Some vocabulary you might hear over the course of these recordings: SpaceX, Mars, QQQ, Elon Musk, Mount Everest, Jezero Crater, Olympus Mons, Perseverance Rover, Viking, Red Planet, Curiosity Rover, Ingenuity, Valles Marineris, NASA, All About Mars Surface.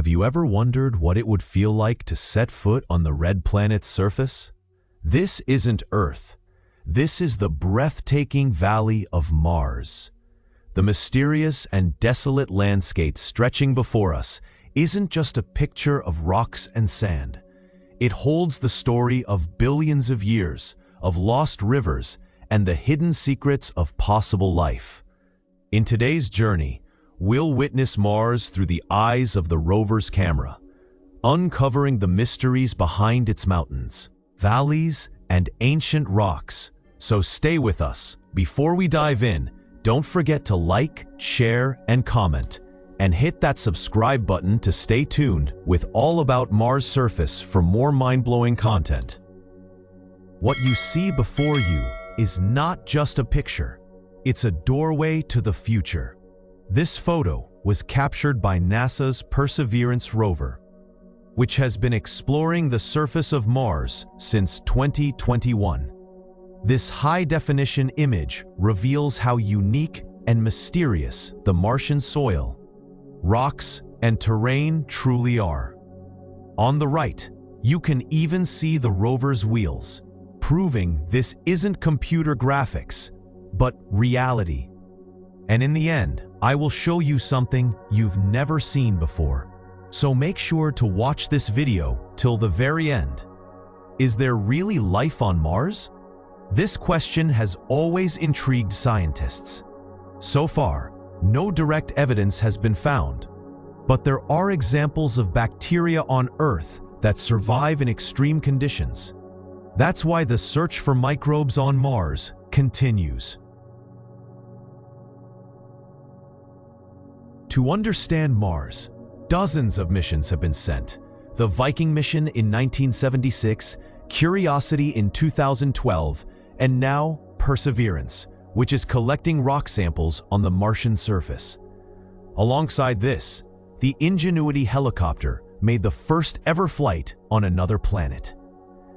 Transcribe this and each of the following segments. Have you ever wondered what it would feel like to set foot on the Red Planet's surface? This isn't Earth. This is the breathtaking valley of Mars. The mysterious and desolate landscape stretching before us isn't just a picture of rocks and sand. It holds the story of billions of years, of lost rivers, and the hidden secrets of possible life. In today's journey, we'll witness Mars through the eyes of the rover's camera, uncovering the mysteries behind its mountains, valleys, and ancient rocks. So stay with us. Before we dive in, don't forget to like, share, and comment, and hit that subscribe button to stay tuned with All About Mars Surface for more mind-blowing content. What you see before you is not just a picture. It's a doorway to the future. This photo was captured by NASA's Perseverance Rover, which has been exploring the surface of Mars since 2021. This high-definition image reveals how unique and mysterious the Martian soil, rocks, and terrain truly are. On the right, you can even see the rover's wheels, proving this isn't computer graphics, but reality. And in the end, I will show you something you've never seen before, so make sure to watch this video till the very end. Is there really life on Mars? This question has always intrigued scientists. So far, no direct evidence has been found, but there are examples of bacteria on Earth that survive in extreme conditions. That's why the search for microbes on Mars continues. To understand Mars, dozens of missions have been sent. The Viking mission in 1976, Curiosity in 2012, and now Perseverance, which is collecting rock samples on the Martian surface. Alongside this, the Ingenuity helicopter made the first ever flight on another planet.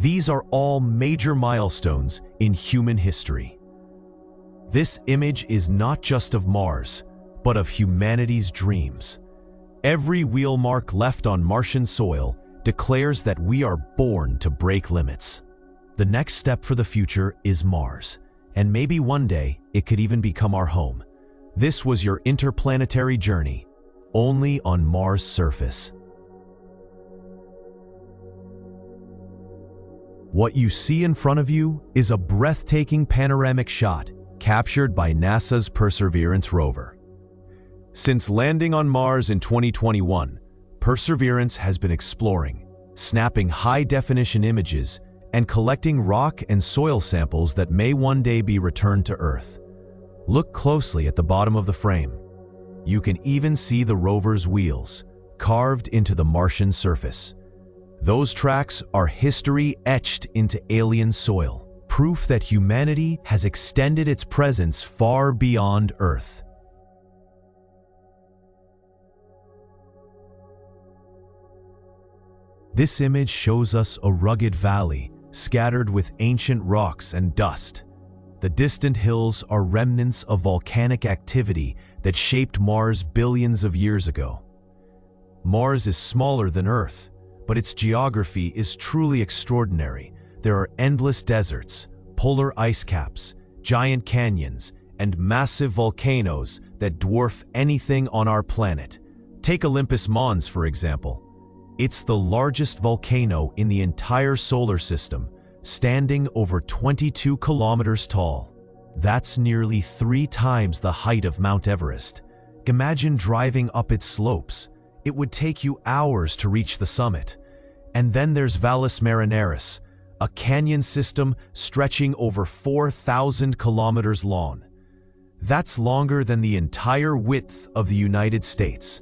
These are all major milestones in human history. This image is not just of Mars, but of humanity's dreams. Every wheel mark left on Martian soil declares that we are born to break limits. The next step for the future is Mars, and maybe one day it could even become our home. This was your interplanetary journey, only on Mars' surface. What you see in front of you is a breathtaking panoramic shot captured by NASA's Perseverance rover. Since landing on Mars in 2021, Perseverance has been exploring, snapping high-definition images, and collecting rock and soil samples that may one day be returned to Earth. Look closely at the bottom of the frame. You can even see the rover's wheels, carved into the Martian surface. Those tracks are history etched into alien soil, proof that humanity has extended its presence far beyond Earth. This image shows us a rugged valley scattered with ancient rocks and dust. The distant hills are remnants of volcanic activity that shaped Mars billions of years ago. Mars is smaller than Earth, but its geography is truly extraordinary. There are endless deserts, polar ice caps, giant canyons, and massive volcanoes that dwarf anything on our planet. Take Olympus Mons, for example. It's the largest volcano in the entire solar system, standing over 22 kilometers tall. That's nearly 3 times the height of Mount Everest. Imagine driving up its slopes. It would take you hours to reach the summit. And then there's Valles Marineris, a canyon system stretching over 4,000 kilometers long. That's longer than the entire width of the United States.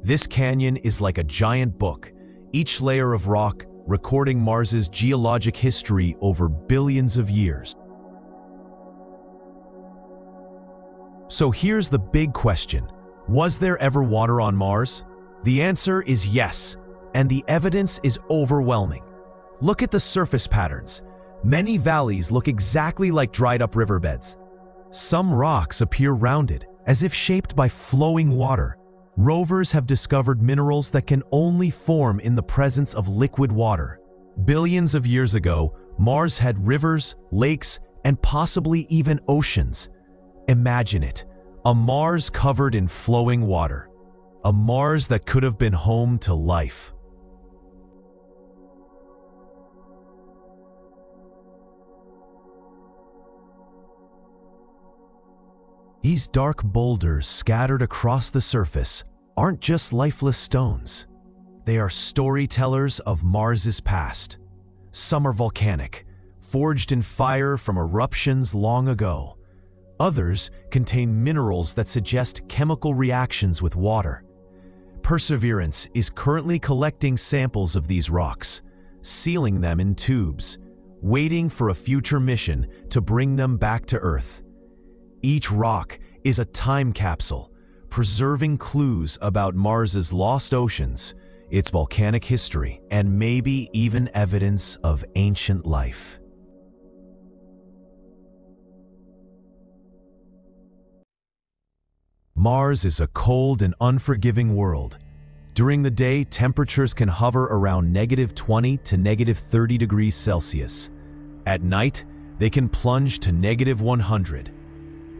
This canyon is like a giant book, each layer of rock recording Mars's geologic history over billions of years. So here's the big question. Was there ever water on Mars? The answer is yes, and the evidence is overwhelming. Look at the surface patterns. Many valleys look exactly like dried-up riverbeds. Some rocks appear rounded, as if shaped by flowing water, Rovers have discovered minerals that can only form in the presence of liquid water. Billions of years ago, Mars had rivers, lakes, and possibly even oceans. Imagine it, a Mars covered in flowing water. A Mars that could have been home to life. These dark boulders scattered across the surface aren't just lifeless stones. They are storytellers of Mars's past. Some are volcanic, forged in fire from eruptions long ago. Others contain minerals that suggest chemical reactions with water. Perseverance is currently collecting samples of these rocks, sealing them in tubes, waiting for a future mission to bring them back to Earth. Each rock is a time capsule, preserving clues about Mars's lost oceans, its volcanic history, and maybe even evidence of ancient life. Mars is a cold and unforgiving world. During the day, temperatures can hover around -20 to -30 degrees Celsius. At night, they can plunge to -100.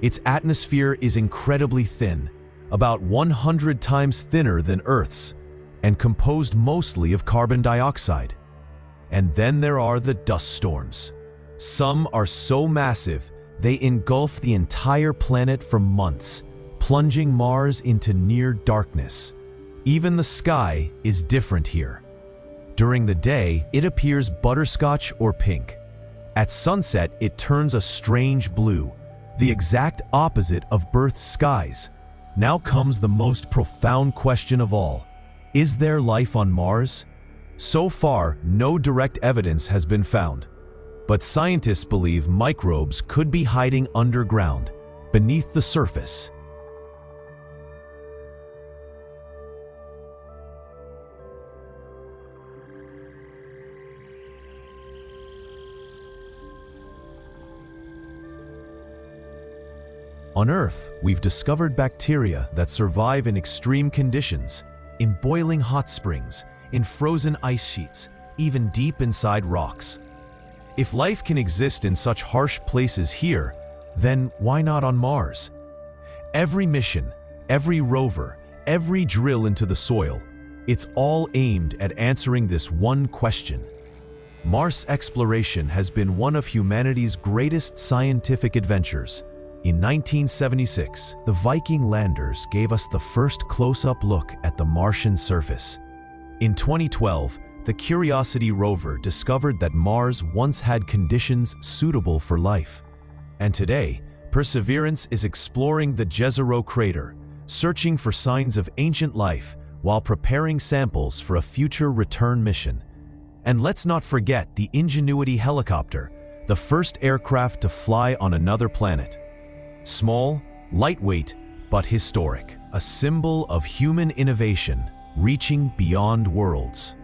Its atmosphere is incredibly thin, about 100 times thinner than Earth's, and composed mostly of carbon dioxide. And then there are the dust storms. Some are so massive, they engulf the entire planet for months, plunging Mars into near darkness. Even the sky is different here. During the day, it appears butterscotch or pink. At sunset, it turns a strange blue, the exact opposite of Earth's skies. Now comes the most profound question of all. Is there life on Mars? So far, no direct evidence has been found. But scientists believe microbes could be hiding underground, beneath the surface. On Earth, we've discovered bacteria that survive in extreme conditions, in boiling hot springs, in frozen ice sheets, even deep inside rocks. If life can exist in such harsh places here, then why not on Mars? Every mission, every rover, every drill into the soil, it's all aimed at answering this one question. Mars exploration has been one of humanity's greatest scientific adventures. In 1976, the Viking landers gave us the first close-up look at the Martian surface. In 2012, the Curiosity rover discovered that Mars once had conditions suitable for life. And today, Perseverance is exploring the Jezero Crater, searching for signs of ancient life while preparing samples for a future return mission. And let's not forget the Ingenuity helicopter, the first aircraft to fly on another planet. Small, lightweight, but historic. A symbol of human innovation reaching beyond worlds.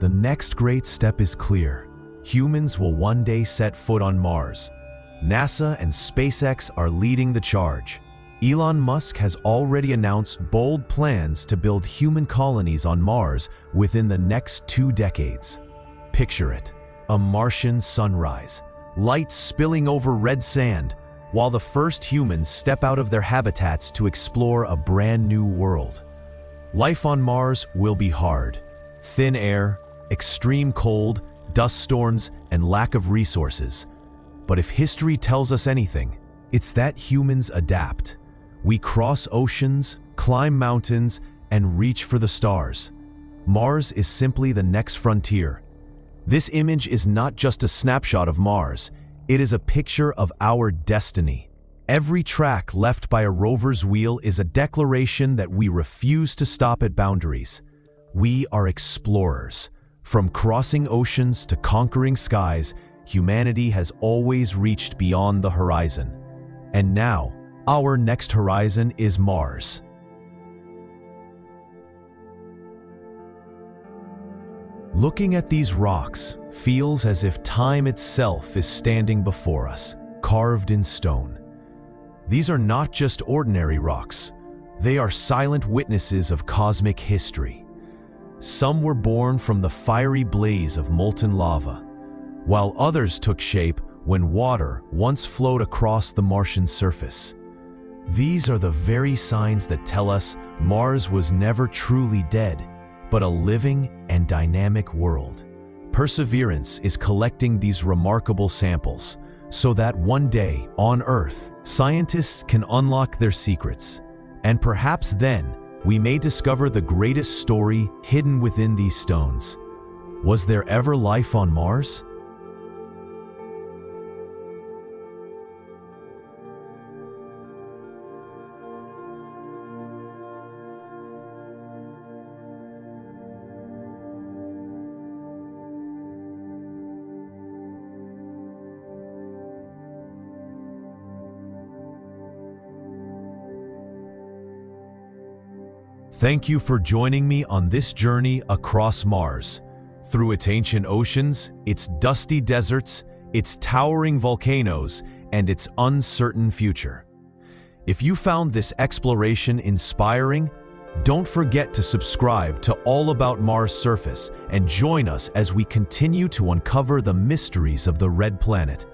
The next great step is clear. Humans will one day set foot on Mars. NASA and SpaceX are leading the charge. Elon Musk has already announced bold plans to build human colonies on Mars within the next 2 decades. Picture it, a Martian sunrise, light spilling over red sand, while the first humans step out of their habitats to explore a brand new world. Life on Mars will be hard. Thin air, extreme cold, dust storms, and lack of resources. But if history tells us anything, it's that humans adapt. We cross oceans, climb mountains, and reach for the stars. Mars is simply the next frontier. This image is not just a snapshot of Mars, it is a picture of our destiny. Every track left by a rover's wheel is a declaration that we refuse to stop at boundaries. We are explorers. From crossing oceans to conquering skies, humanity has always reached beyond the horizon. And now, our next horizon is Mars. Looking at these rocks feels as if time itself is standing before us, carved in stone. These are not just ordinary rocks. They are silent witnesses of cosmic history. Some were born from the fiery blaze of molten lava, while others took shape when water once flowed across the Martian surface. These are the very signs that tell us Mars was never truly dead, but a living and dynamic world. Perseverance is collecting these remarkable samples, so that one day, on Earth, scientists can unlock their secrets. And perhaps then, we may discover the greatest story hidden within these stones. Was there ever life on Mars? Thank you for joining me on this journey across Mars. Through its ancient oceans, its dusty deserts, its towering volcanoes, and its uncertain future. If you found this exploration inspiring, don't forget to subscribe to All About Mars Surface and join us as we continue to uncover the mysteries of the Red Planet.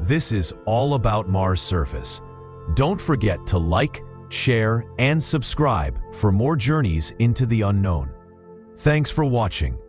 This is All About Mars Surface. Don't forget to like, share, and subscribe for more journeys into the unknown. Thanks for watching.